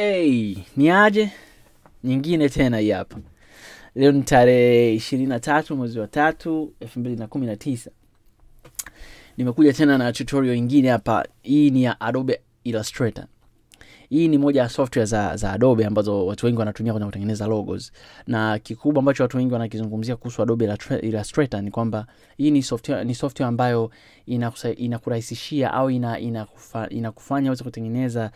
Hey, niaje nyingine tena hii hapa. Leo ni tarehe 23 mwezi wa 3 2019. Nimekuja tena na tutorial nyingine hapa. Hii ni ya Adobe Illustrator. Hii ni moja ya software za Adobe ambazo watu wengi wanatumia kwenye kutengeneza logos. Na kikubwa ambacho watu wengi wanakizungumzia kuhusu Adobe Illustrator ni kwamba hii ni software ambayo inakurahisishia au inakufanya uweze kutengeneza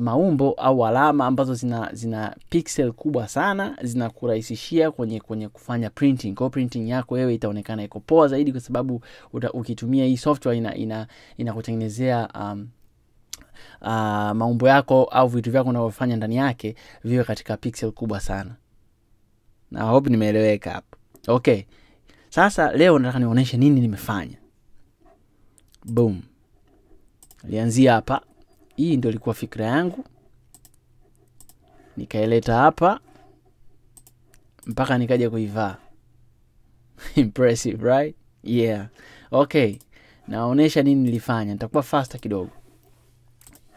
maumbo au alama ambazo zina pixel kubwa sana, zinakurahisishia kwenye kufanya printing. Kwa printing yako wewe itaonekana iko poa zaidi kwa sababu ukitumia hii software inakutengenezea maumbo yako au vitu vyako unavyofanya ndani yake viwe katika pixel kubwa sana. Na hope nimeeleweka hapo. Okay. Sasa leo nataka nionyeshe nini nimefanya. Boom. Alianzia hapa. Hii ndio ilikuwa fikra yangu. Nikaileta hapa mpaka nikaja kuivaa. Impressive, right? Yeah. Okay. Naonesha nini nilifanya. Nitakuwa faster kidogo.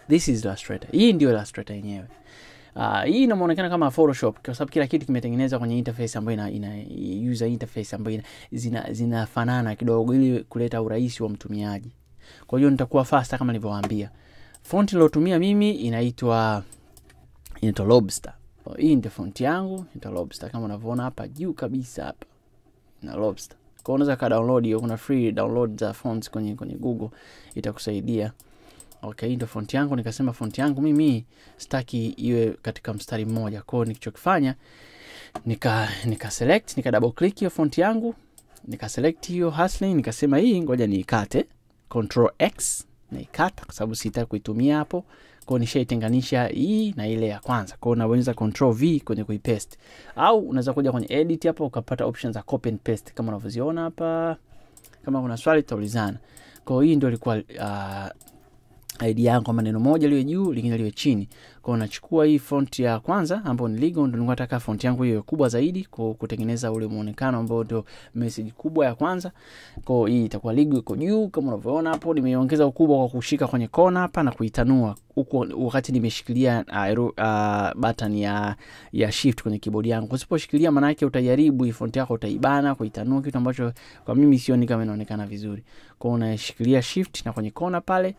This is Illustrator. Hii ndio Illustrator yenyewe. Hii inaonekana kama Photoshop kwa sababu kila kitu kimetengenezwa kwenye interface ambayo user interface ambayo zinafanana kidogo ili kuleta urahisi wa mtumiaji. Kwa hiyo nitakuwa faster kama nilivyowaambia. Font nilotumia mimi inaitwa Lobster. Hii ndio font yangu, inaitwa Lobster kama unavyoona hapa juu kabisa hapa. Na Lobster. Kwa unaweza ka download hiyo, kuna free download za fonts kwenye Google itakusaidia. Okay, ndio font yangu. Nikasema font yangu mimi sitaki iwe katika mstari mmoja. Kwa hiyo nilichokifanya nika select, nika double click hiyo font yangu, nika select hiyo hustling, nikasema hii ngoja niikate, control X naikata kwa sababu sitaki kuitumia hapo. Kwa hiyo nishaitenganisha hii na ile ya kwanza. Kwa hiyo unaweza control V kwenye kuipaste. Au unaweza kuja kwenye edit hapo ukapata options za copy and paste kama unavyoziona hapa. Kama kuna swali tutaulizana. Kwa hiyo hii ndio ilikuwa idea yangu, maneno moja liwe juu lingine liwe chini. Kwa unachukua hii font ya kwanza ambayo ni Ligo, ndio nataka font yangu iwe kubwa zaidi kwa kutengeneza ule muonekano ambao ndio message kubwa ya kwanza. Kwa hii itakuwa Ligo iko juu kama unavyoona hapo. Nimeongeza ukubwa kwa kushika kwenye kona hapa na kuitanua huko wakati nimeshikilia button ya shift kwenye keyboard yangu. Usiposhikilia maana yake utajaribu hii font yako utaibana kuitanua, kitu ambacho kwa mimi sioni kama inaonekana vizuri. Kwa unashikilia shift na kwenye kona pale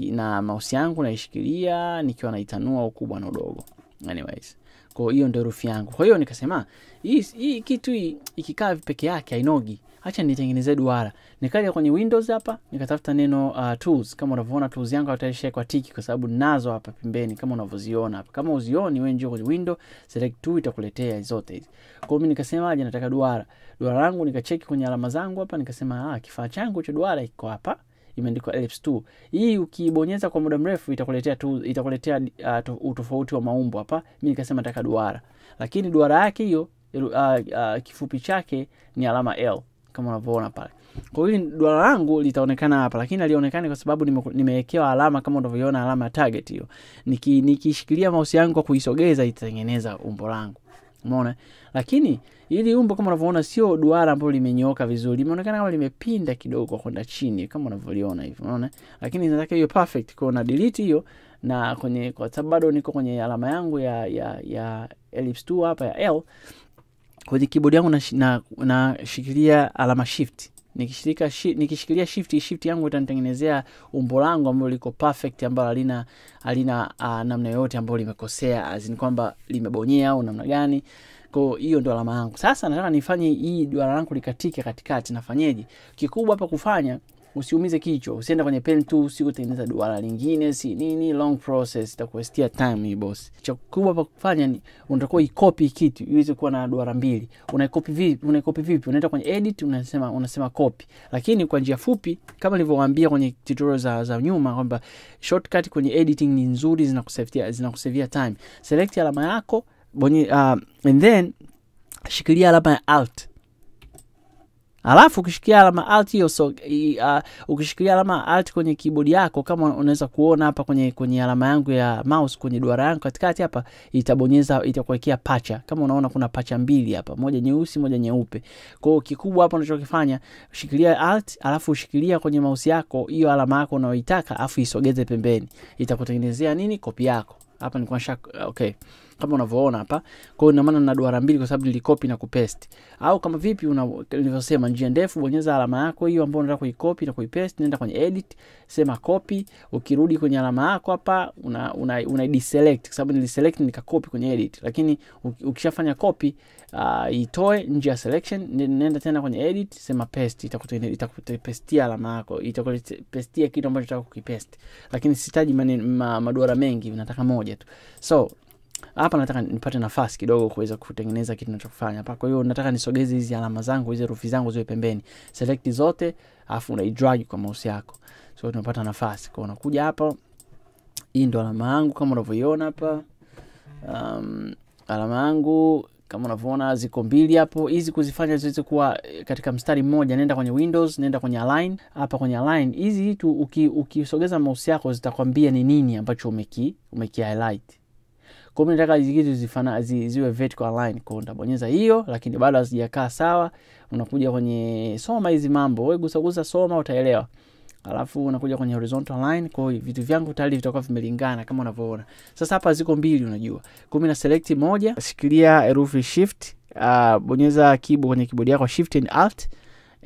na mouse yangu naishikilia nikiwa naitanua ukubwa na udogo. Anyways, kwa hiyo ndio herufi yangu. Kwa hiyo nikasema hii kitu ikikaa peke yake hainogi. Acha nitengenezee duara. Nikaja kwenye Windows hapa, nikatafuta neno tools. Kama unavyoona tools yangu utaishia kwa tiki kwa sababu nazo hapa pembeni kama unavyoziona hapa. Kama uzioni wewe njoo kwenye Windows, select tool itakuletea zote hizi. Kwa hiyo mimi nikasema aje nataka duara. Duara yangu nikacheki kwenye alama zangu hapa nikasema kifaa changu cha duara iko hapa. Imeandikwa ellipse 2. Hii ukibonyeza kwa muda mrefu itakuletea utofauti wa maumbo hapa. Mimi nikasema nataka duara. Lakini duara yake hiyo kifupi chake ni alama L kama unavyoona pale. Kwa hiyo duara langu litaonekana hapa lakini halionekani kwa sababu nimewekewa alama kama unavyoiona alama target hiyo. Nikishikilia mouse yangu kwa kuisogeza itatengeneza umbo langu. Umeona? Lakini ili umbo kama unavyoona sio duara ambalo limenyooka vizuri. Limeonekana kama limepinda kidogo kwenda chini kama unavyoiona hivi. Unaona? Lakini nataka hiyo perfect. Kwa na delete hiyo na kwenye kwa sababu bado niko kwenye alama yangu ya ellipse 2 hapa ya L. Kwenye keyboard yangu na shikilia alama shift. Nikishikilia shift yangu itanitengenezea umbo langu ambalo liko perfect ambalo halina namna yoyote ambayo limekosea azini kwamba limebonyea au namna gani. Kwa hiyo ndio alama yangu. Sasa nataka nifanye hii duara langu likatike katikati. Nafanyeje? Kikubwa hapa kufanya usiumize kichwa, usienda kwenye pen tu usikutengeneza duara lingine si nini, long process itakuwastia time hii boss. Cha kubwa hapa kufanya ni unatakuwa i-copy kitu iweze kuwa na duara mbili. Unaikopi vipi? Unaenda kwenye edit unasema copy. Lakini kwa njia fupi kama nilivyowaambia kwenye tutorial za nyuma kwamba shortcut kwenye editing ni nzuri, zinakusavia time. Select alama yako, and then shikilia alama ya alt. Alafu ukishikilia alama alt hiyo ukishikilia alama alt kwenye keyboard yako kama unaweza kuona hapa kwenye alama yangu ya mouse kwenye duara yangu katikati hapa itabonyeza itakuwekea pacha. Kama unaona kuna pacha mbili hapa, moja nyeusi moja nyeupe. Kwa hiyo kikubwa hapa unachokifanya shikilia alt alafu ushikilia kwenye mouse yako hiyo alama yako unayoitaka alafu isogeze pembeni. Itakutengenezea nini? Copy yako. hapa nilikuwa okay, kama unavyoona hapa. Kwa hiyo ina maana nina duara mbili kwa sababu nilikopi na kupaste. Au kama vipi nilivyosema njia ndefu, bonyeza alama yako hiyo ambayo unataka kuikopi na kuipaste, nenda kwenye edit, sema copy, ukirudi kwenye alama yako hapa una deselect kwa sababu niliselect nikakopi kwenye edit. Lakini ukishafanya copy itoe nje ya selection, nenda tena kwenye edit, sema paste, itakupastia alama yako, itakupastia kitu ambacho unataka kukipaste. Lakini sitaji maduara mengi, nataka moja tu. So hapa nataka nipate nafasi kidogo kuweza kutengeneza kitu ninachofanya hapa. Kwa hiyo nataka nisogeze hizi alama zangu, hizi herufi zangu ziwe pembeni. Select zote, alafu unaidrag kwa mouse yako. So tunapata nafasi. Kwa hiyo unakuja hapa. Hii ndo alama yangu kama unavyoiona hapa. Alama yangu kama unavyoona ziko mbili hapo. Hizi kuzifanya ziweze kuwa katika mstari mmoja, nenda kwenye Windows, nenda kwenye Align. Hapa kwenye Align hizi tu ukisogeza mouse yako zitakwambia ni nini ambacho umeki highlight. Kwa hiyo nataka hizi kitu zifana ziwe vertical line. Kwa hiyo utabonyeza hiyo, lakini bado hazijakaa sawa. Unakuja kwenye soma hizi mambo, wewe gusa soma utaelewa. Alafu unakuja kwenye horizontal line. Kwa hiyo vitu vyangu tayari vitakuwa vimelingana kama unavyoona. Sasa hapa ziko mbili unajua. Kwa hiyo na select moja, shikilia herufi shift, bonyeza keyboard kwenye keyboard yako shift and alt,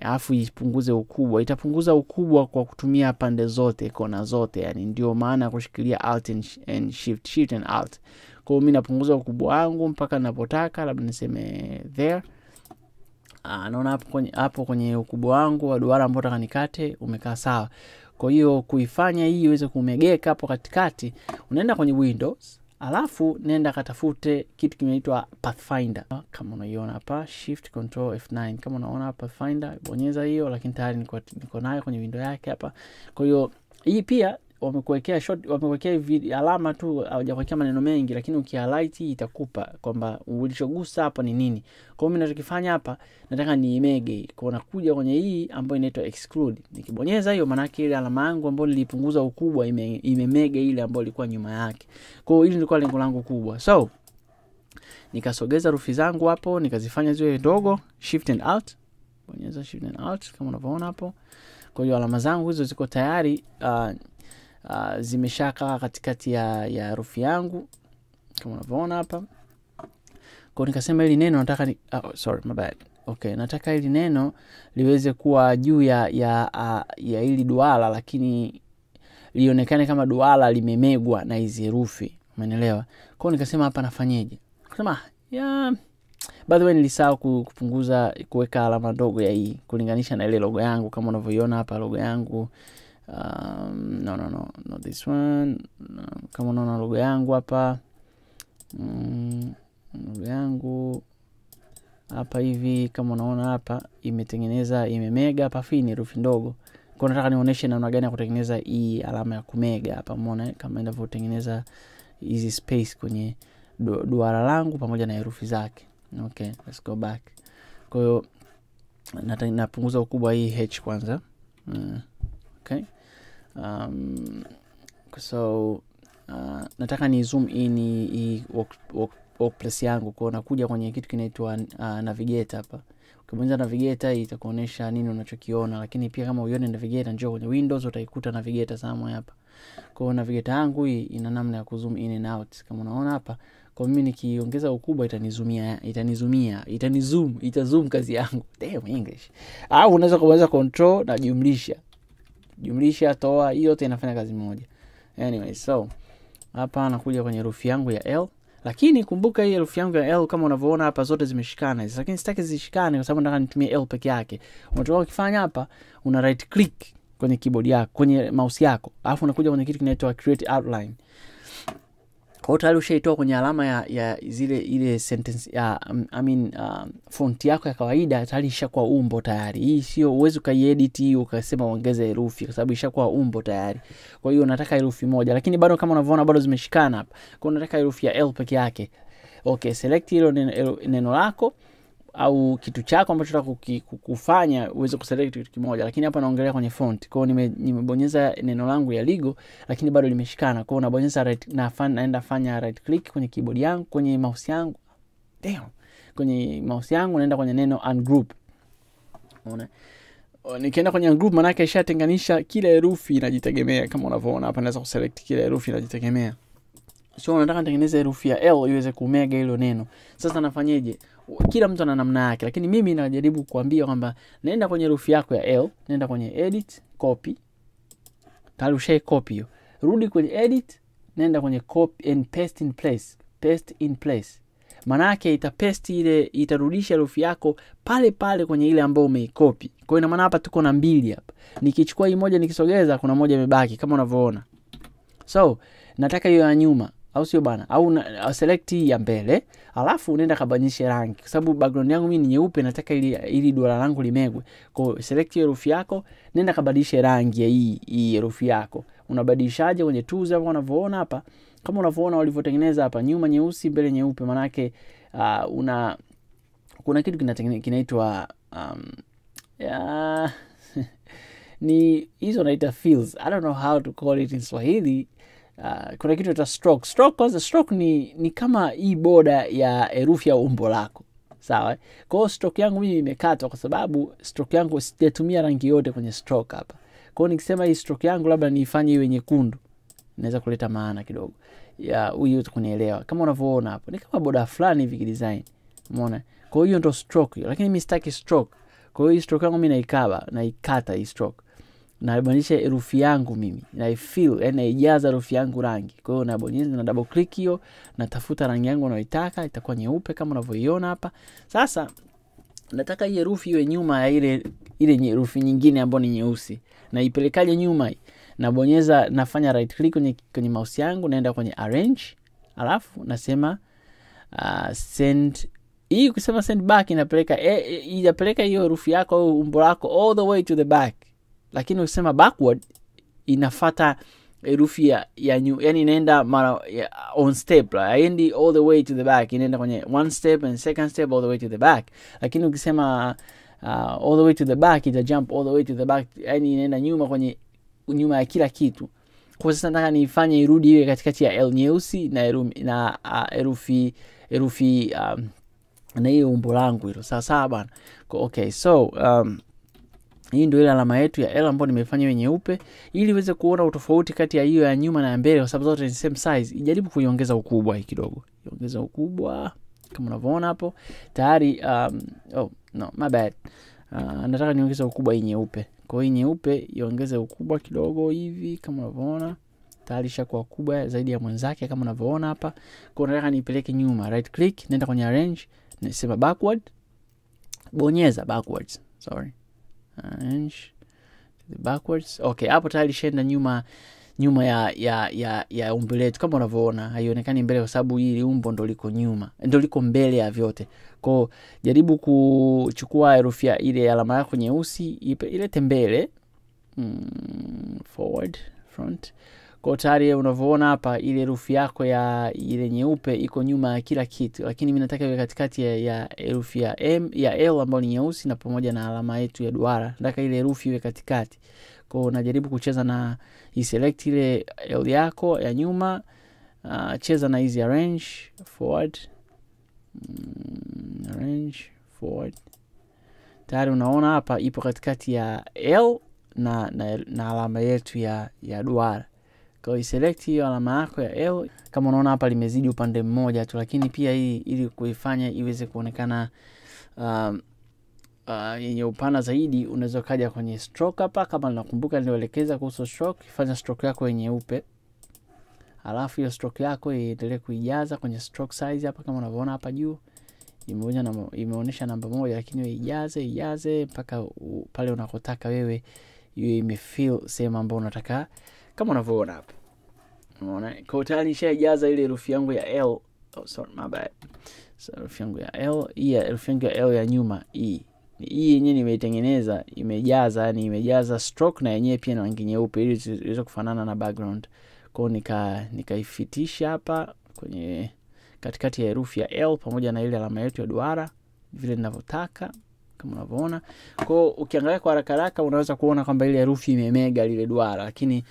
alafu ipunguze ukubwa. Itapunguza ukubwa kwa kutumia pande zote, kona zote. Yani ndio maana kushikilia alt and shift, shift and alt. Kwa hiyo mimi napunguza ukubwa wangu mpaka ninapotaka, labda niseme there. Naona hapo kwenye ukubwa wangu wa duara ambapo nataka nikate umekaa sawa. Kwa hiyo kuifanya hii iweze kumegeka hapo katikati, unaenda kwenye Windows, alafu nenda katafute kitu kinaitwa Pathfinder. Kama unaiona hapa, shift control F9. Kama unaona hapa Pathfinder, bonyeza hiyo, lakini tayari niko nayo kwenye window yake hapa. Kwa hiyo hii pia wamekuwekea alama tu, hawajakuwekea maneno mengi, lakini ukihighlight itakupa kwamba ulichogusa hapo ni nini. Kwa hiyo mimi ninachokifanya hapa, nataka niimege. Kwa nakuja kwenye hii ambayo inaitwa exclude, nikibonyeza hiyo maana yake ile alama yangu ambayo nilipunguza ukubwa imemege ile ambayo ilikuwa nyuma yake. Kwa hiyo hili ndilo lengo langu kubwa. So nikasogeza herufi zangu hapo, nikazifanya ziwe ndogo, shift and alt, bonyeza shift and alt kama unavyoona hapo. Kwa hiyo alama zangu hizo ziko tayari zimeshaka katikati ya herufi yangu kama unavyoona hapa. Kwa nikasema hili neno nataka nataka hili neno liweze kuwa juu ya hili duara, lakini lionekane kama duara limemegwa na hizi herufi, umeelewa? Kwa nikasema hapa nafanyaje? Nikasema by the way nilisahau kupunguza kuweka alama ndogo ya hii kulinganisha na ile logo yangu kama unavyoiona hapa logo yangu. No, not this one. Kama unaona logo yangu hapa, logo yangu hapa hivi kama unaona hapa imetengeneza imemega hapa fini herufi ndogo. Kwa nataka nionyeshe namna gani ya kutengeneza hii alama ya kumega hapa. Muone kama inavyotengeneza hizi space kwenye duara langu pamoja na herufi zake. Okay, let's go back. Kwa hiyo napunguza ukubwa hii h kwanza. Okay. Nataka ni zoom in hii workplace yangu. Kwa nakuja kwenye kitu kinaitwa navigator hapa. Ukibonyeza navigator itakuonesha nini unachokiona, lakini pia kama uione navigator njoo kwenye Windows utaikuta navigator somewhere hapa. Kwa navigator yangu hii ina namna ya kuzoom in and out kama unaona hapa. Kwa mimi nikiongeza ukubwa itazoom kazi yangu. Damn English. Au unaweza kubonyeza control na jumlisha toa, hiyo yote inafanya kazi moja. Anyway, so hapa nakuja kwenye herufi yangu ya L, lakini kumbuka hii herufi yangu ya L kama unavyoona hapa zote zimeshikana. Lakini sitaki zishikane kwa sababu nataka nitumie L peke yake. Unachotaka kufanya hapa, una right click kwenye keyboard yako, kwenye mouse yako, alafu unakuja kwenye kitu kinaitwa create outline. Kwa tayari ushaitoa kwenye alama ya zile ile sentence ya font yako ya kawaida tayari ishakuwa umbo tayari. Hii sio uweze ukaedit hii ukasema ongeza herufi kwa sababu ishakuwa umbo tayari. Kwa hiyo nataka herufi moja, lakini bado kama unavyoona bado zimeshikana hapa. Kwa hiyo nataka herufi ya L peke yake. Okay, select hilo neno lako au kitu chako ambacho unataka kufanya uweze kuselect kitu kimoja, lakini hapa naongelea kwenye font. Kwa hiyo nimebonyeza neno langu ya Ligo lakini bado limeshikana. Kwa hiyo unabonyeza right, naenda fanya right click kwenye keyboard yangu, kwenye mouse yangu. Damn. Kwenye mouse yangu naenda kwenye neno ungroup. Unaona? Nikienda kwenye ungroup maana yake ishatenganisha kila herufi inajitegemea kama unavyoona hapa, naweza kuselect kila herufi inajitegemea. So nataka nitengeneze herufi ya L iweze kumega hilo neno. Sasa nafanyeje? Kila mtu ana namna yake, lakini mimi najaribu kuambia kwamba nenda kwenye herufi yako ya L, nenda kwenye edit, copy. Tarushe copy hiyo. Rudi kwenye edit, nenda kwenye copy and paste in place. Paste in place. Maana yake itapaste ile, itarudisha herufi yako pale pale kwenye ile ambayo umeicopy. Kwa hiyo ina maana hapa tuko na mbili hapa. Nikichukua hii moja nikisogeza kuna moja imebaki kama unavyoona. So, nataka hiyo ya nyuma. Au sio bana, au select ya mbele alafu unaenda kabadilisha rangi, kwa sababu background yangu mimi ni nyeupe, nataka ili duara langu limegwe. Kwa select herufi yako, nenda kabadilisha rangi ya hii herufi yako. Unabadilishaje? Kwenye tools hapo unavyoona hapa, kama unavyoona walivyotengeneza hapa, nyuma nyeusi, mbele nyeupe, maana yake kuna kitu kinaitwa ni hizo naita fields, I don't know how to call it in Swahili. Kuna kitu cha stroke. Stroke kwanza, stroke ni kama hii border ya herufi ya umbo lako. Sawa? Kwa hiyo stroke yangu mimi imekatwa kwa sababu stroke yangu sijatumia rangi yote kwenye stroke hapa. Kwa hiyo nikisema hii stroke yangu labda niifanye iwe nyekundu, naweza kuleta maana kidogo. Ya huyu utakunielewa. Kama unavyoona hapo, ni kama border fulani hivi design. Umeona? Kwa hiyo ndio stroke. Lakini mimi sitaki stroke. Kwa hiyo hii stroke yangu mimi naikata hii stroke. Nabadilisha herufi yangu mimi, naifill, naijaza herufi yangu rangi. Kwa hiyo nabonyeza na double click hiyo, natafuta rangi yangu ninayoitaka, itakuwa nyeupe kama unavyoiona hapa. Sasa nataka hii herufi iwe nyuma ya ile herufi nyingine ambayo ni nyeusi. Na ipelekaje nyuma hii? Nabonyeza, nafanya right click kwenye mouse yangu, naenda kwenye arrange, alafu nasema send. Hii kusema send back inapeleka inapeleka hiyo herufi yako au umbo lako all the way to the back. Lakini usema backward inafata herufi ya new, yani inaenda mara on step, haiendi all the way to the back, inaenda kwenye one step and second step all the way to the back. Lakini ukisema all the way to the back, ita jump all the way to the back, yani inaenda nyuma kwenye nyuma ya kila kitu. Kwa sasa nataka niifanye irudi iwe katikati ya L nyeusi na herufi na hiyo umbo langu hilo. Sasa bana. Okay, so hii ndio ile alama yetu ya L ambayo nimefanya iwe nyeupe ili uweze kuona utofauti kati ya hiyo ya nyuma na ya mbele, kwa sababu zote ni same size. Jaribu kuiongeza ukubwa hii kidogo. Iongeza ukubwa kama unavyoona hapo. Tayari oh no, my bad. Nataka niongeze ukubwa hii nyeupe. Kwa hiyo hii nyeupe iongeze ukubwa kidogo hivi kama unavyoona. Tayari ishakuwa kubwa zaidi ya mwanzake kama unavyoona hapa. Kwa hiyo nataka nipeleke nyuma. Right click, nenda kwenye arrange, nisema backward. Bonyeza backwards. Sorry. Arrange the backwards. Okay, hapo tayari shaenda nyuma ya umbo letu kama unavyoona. Haionekani mbele kwa sababu hili umbo ndo liko nyuma, ndo liko mbele ya vyote. Kwa jaribu kuchukua herufi ya ile alama yako nyeusi ilete mbele, forward, front. Kwa tayari unavyoona hapa ile herufi yako ya ile nyeupe iko nyuma ya kila kitu, lakini mimi nataka iwe katikati ya herufi ya M ya L ambayo ni nyeusi na pamoja na alama yetu ya duara. Nataka ile herufi iwe katikati. Kwa hiyo najaribu kucheza na iselect ile L yako ya nyuma, cheza na hizi arrange, forward, arrange, forward. Tayari unaona hapa ipo katikati ya L na alama yetu ya duara. Kwa hiyo select hiyo alama yako ya L. Kama unaona hapa limezidi upande mmoja tu, lakini pia hii ili kuifanya iweze kuonekana yenye upana zaidi, unaweza kaja kwenye stroke hapa. Kama nakumbuka nilielekeza kuhusu stroke, fanya stroke yako nyeupe. Alafu hiyo stroke yako iendelee kuijaza kwenye stroke size hapa kama unavyoona hapa juu. Imeonyesha namba moja, lakini wewe ijaze mpaka pale unakotaka wewe iwe imefill sehemu ambayo unataka. Kama unavyoona hapa. Unaona? Kwa tayari nishajaza ile herufi yangu ya L. Oh sorry, my bad. So herufi yangu ya L, herufi yangu ya L ya nyuma E. Ni E yenyewe nimeitengeneza, imejaza, yani imejaza stroke na yenyewe pia na rangi nyeupe ili iweze kufanana na background. Kwa hiyo nikaifitisha hapa kwenye katikati ya herufi ya L pamoja na ile alama yetu ya duara vile ninavyotaka. Kama unavyoona. Kwa ukiangalia kwa haraka unaweza kuona kwamba ile herufi imemega lile duara, lakini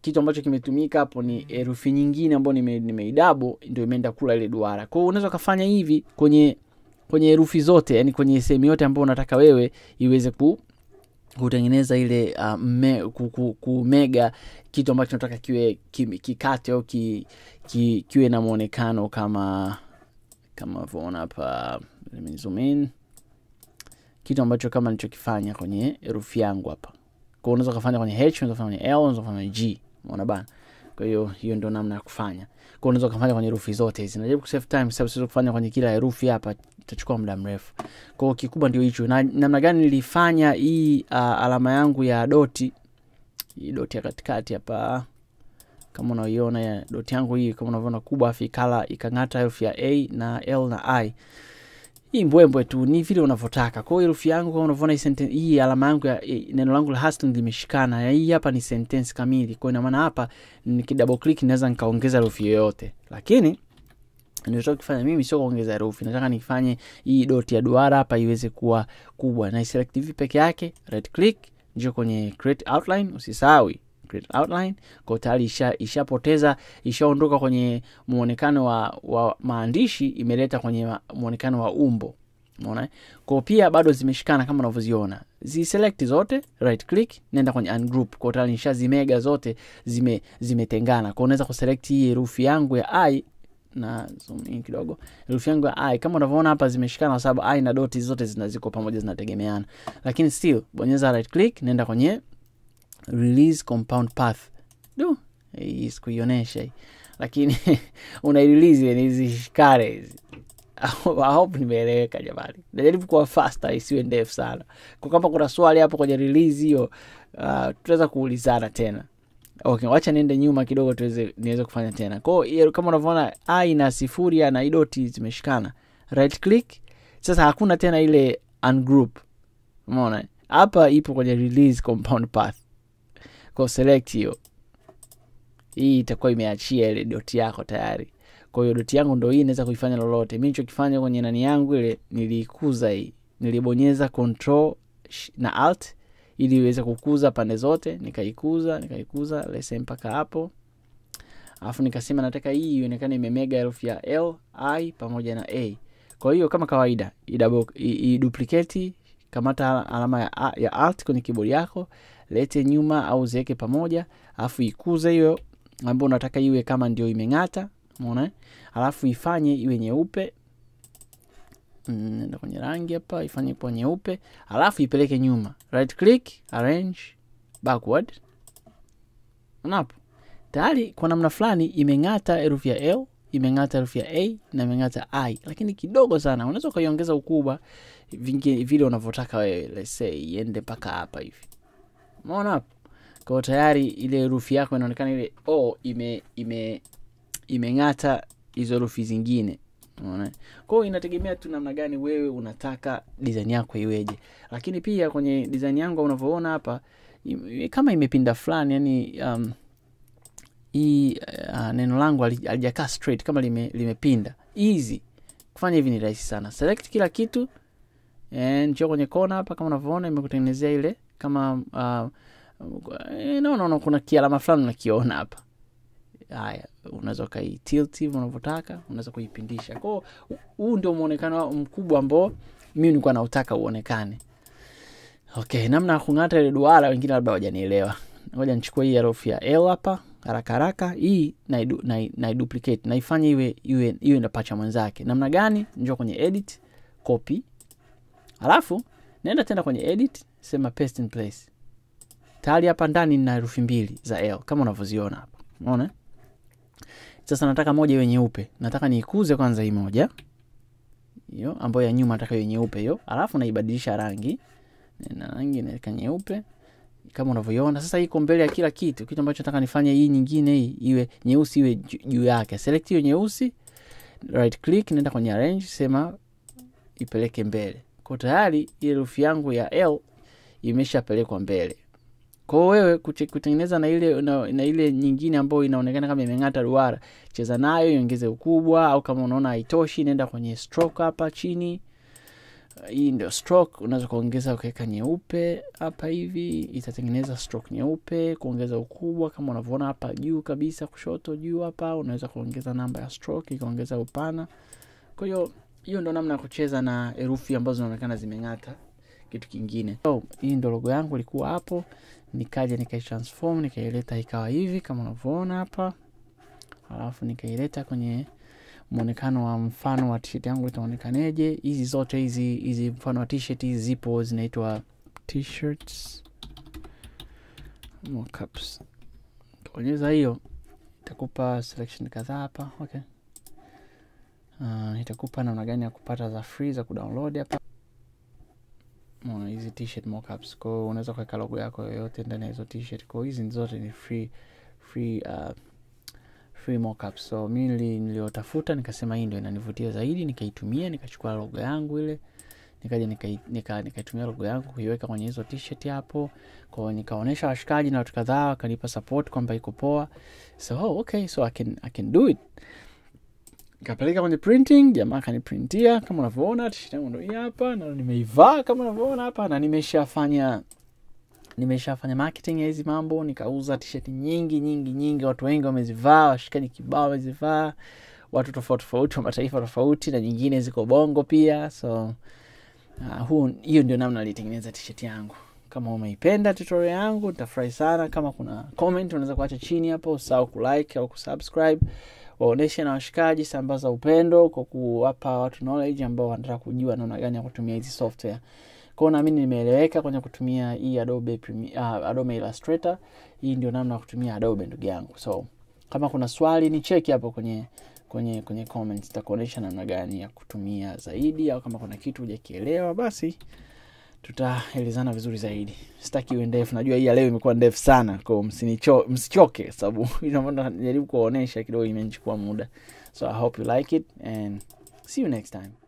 kitu ambacho kimetumika hapo ni herufi nyingine ambayo nimeidabo ndio imeenda kula ile duara. Kwa hiyo unaweza kufanya hivi kwenye herufi zote, yani kwenye sehemu yote ambayo unataka wewe iweze kutengeneza ile kumega kitu ambacho tunataka kiwe kikate au kiwe na muonekano kama vona hapa. Let me zoom in. Kitu ambacho kama nilichokifanya kwenye herufi yangu hapa. Kwa unaweza kufanya kwenye H, unaweza kufanya kwenye L, unaweza kufanya kwenye G. Unaona bana? Kwa hiyo ndio namna ya kufanya. Kwa unaweza kufanya kwenye herufi zote hizi. Najaribu ku save time sababu siwezi kufanya kwenye kila herufi hapa, itachukua muda mrefu. Kwa hiyo kikubwa ndio hicho. Na namna gani nilifanya hii alama yangu ya doti. Hii doti ya katikati hapa. Kama unaiona ya doti yangu hii, kama unaona kubwa afikala ikangata herufi ya A na L na I. Hii mbwembwe tu ni vile unavyotaka. Kwa hiyo herufi yangu kama unaona hii sentence hii alama yangu ya neno langu la hustling limeshikana. Ya hii hapa ni sentence kamili. Kwa hiyo ina maana hapa nikidouble click naweza nikaongeza herufi yoyote. Lakini ninachotaka kufanya mimi sio kuongeza herufi. Nataka nifanye hii doti ya duara hapa iweze kuwa kubwa. Na select vipi peke yake? Right click, njoo kwenye create outline, usisahau create outline. Kwa tayari ishapoteza, ishaondoka kwenye muonekano wa maandishi, imeleta kwenye muonekano wa umbo. Unaona? Kwa pia bado zimeshikana kama unavyoziona. Select zote, right click, nenda kwenye ungroup. Kwa tayari nishazimega zote, zimetengana. Kwa unaweza kuselect hii herufi yangu ya I na zoom in kidogo. Herufi yangu ya I kama unavyoona hapa zimeshikana kwa sababu I na dot zote zinaziko pamoja zinategemeana. Lakini still bonyeza right click, nenda kwenye release compound path. Do hii sikuionesha. Lakini unairelease ile nizishikare hizi. I hope nimeeleweka jamani. Najaribu kuwa faster isiwe ndefu sana. Kwa kama kuna swali hapo kwenye release hiyo tutaweza kuulizana tena. Okay, wacha niende nyuma kidogo niweze kufanya tena. Kwa hiyo kama unavyoona I na sifuri na idoti zimeshikana. Right click. Sasa hakuna tena ile ungroup. Umeona? Hapa ipo kwenye release compound path. Kwa select hiyo. Hii itakuwa imeachia ile dot yako tayari. Kwa hiyo dot yangu ndio hii naweza kuifanya lolote. Mimi nilichokifanya kwenye nani yangu ile nilikuza hii. Nilibonyeza control na alt ili iweze kukuza pande zote, nikaikuza lese mpaka hapo. Alafu nikasema nataka hii ionekane imemega herufi ya L, I pamoja na A. Kwa hiyo kama kawaida, iduplicate kamata alama ya alt kwenye keyboard yako, lete nyuma au ziweke pamoja, alafu ikuze hiyo ambayo unataka iwe kama ndio imengata, unaona? Alafu ifanye iwe nyeupe. Nenda kwenye rangi hapa, ifanye kwa nyeupe, alafu ipeleke nyuma. Right click, arrange backward. Unapo. Tayari kwa namna fulani imengata herufi ya L, imengata herufi ya A na imengata I, lakini kidogo sana. Unaweza kuiongeza ukubwa vile unavyotaka wewe. Let's say iende mpaka hapa hivi. Unaona hapo? Kwa tayari ile herufi yako inaonekana ile O imengata hizo herufi zingine. Unaona? Kwa hiyo inategemea tu namna gani wewe unataka design yako iweje. Lakini pia kwenye design yangu unavyoona hapa kama imepinda fulani, yani neno langu halijakaa straight kama limepinda. Easy. Kufanya hivi ni rahisi sana. Select kila kitu and njoo kwenye kona hapa kama unavyoona imekutengenezea ile kama no, kuna kialama fulani nakiona hapa. Haya, unaweza kai tilt hivi unavyotaka, unaweza kuipindisha. Kwa huu ndio muonekano mkubwa ambao mimi nilikuwa nautaka uonekane. Okay, namna ya kungata ile duara wengine labda hawajanielewa. Ngoja nichukue hii herufi ya L hapa haraka haraka, hii na duplicate na ifanye iwe na pacha mwanzake. Namna gani? Njoo kwenye edit, copy. Alafu nenda tena kwenye edit, sema paste in place. Tayari hapa ndani na herufi mbili za L kama unavyoziona hapa. Unaona? Sasa nataka moja iwe nyeupe. Nataka niikuze kwanza hii moja. Hiyo ambayo ya nyuma nataka iwe nyeupe hiyo. Alafu naibadilisha rangi. Na rangi naweka nyeupe kama unavyoiona. Sasa iko mbele ya kila kitu. Kitu ambacho nataka nifanye hii nyingine hii iwe nyeusi iwe juu yake. Select hiyo nyeusi. Right click, nenda kwenye arrange, sema ipeleke mbele. Kwa tayari ile herufi yangu ya L imeshapelekwa mbele. Kwa wewe kutengeneza na ile nyingine ambayo inaonekana kama imengata duara, cheza nayo, iongeze ukubwa au kama unaona haitoshi nenda kwenye stroke hapa chini. Hii ndio stroke, unaweza kuongeza ukaweka nyeupe hapa hivi, itatengeneza stroke nyeupe, kuongeza ukubwa kama unavyoona hapa juu kabisa kushoto juu hapa, unaweza kuongeza namba ya stroke, ikaongeza upana. Kwa hiyo ndio namna ya kucheza na herufi ambazo zinaonekana zimengata. kitu kingine. So hii ndo logo yangu ilikuwa hapo, nikaja nikaitransform nikaileta ikawa hivi kama unavyoona hapa. Alafu nikaileta kwenye muonekano wa mfano wa t-shirt yangu itaonekaneje. Hizi zote hizi mfano wa t-shirt hizi zipo zinaitwa t-shirts mockups. Bonyeza hiyo itakupa selection kadhaa hapa. Okay. Itakupa namna gani ya kupata za free za kudownload hapa. Mwana hizi t-shirt mockups. Kwa hiyo unaweza kuweka logo yako yoyote ndani ya hizo t-shirt. Kwa hiyo hizi zote ni free mockups. So mimi niliotafuta nikasema hii ndio inanivutia zaidi, nikaitumia, nikachukua logo yangu ile, nikaja nikaitumia logo yangu kuiweka kwenye hizo t-shirt hapo. Kwa hiyo nikaonesha washikaji na watu kadhaa wakanipa support kwamba iko poa. So okay, so I can do it. Nikapeleka kwenye printing, jamaa kaniprintia kama unavyoona t-shirt yangu ndio hii hapa, na nimeivaa kama unavyoona hapa, na nimeshafanya marketing ya hizi mambo. Nikauza t-shirt nyingi, watu wengi wamezivaa, washikani kibao wamezivaa, watu tofauti, wa mataifa tofauti, na nyingine ziko Bongo pia. So hiyo ndio namna nilitengeneza t-shirt yangu. Kama umeipenda tutorial yangu nitafurahi sana kama kuna comment unaweza kuacha chini hapo. Usahau kulike au kusubscribe, waoneshe na washikaji, sambaza upendo kwa kuwapa watu knowledge ambao wanataka kujua namna gani ya kutumia hizi software. Kwa hiyo naamini nimeeleweka kwenye kutumia hii Adobe Illustrator. Hii ndio namna ya kutumia Adobe ndugu yangu. So kama kuna swali ni check hapo kwenye comments, nitakuonesha namna gani ya kutumia zaidi, au kama kuna kitu hujakielewa basi tutaelezana vizuri zaidi. Sitaki iwe ndefu, najua hii leo imekuwa ndefu sana, kwa msichoke sababu ina maana najaribu kuonesha kidogo imenichukua muda. So I hope you like it and see you next time.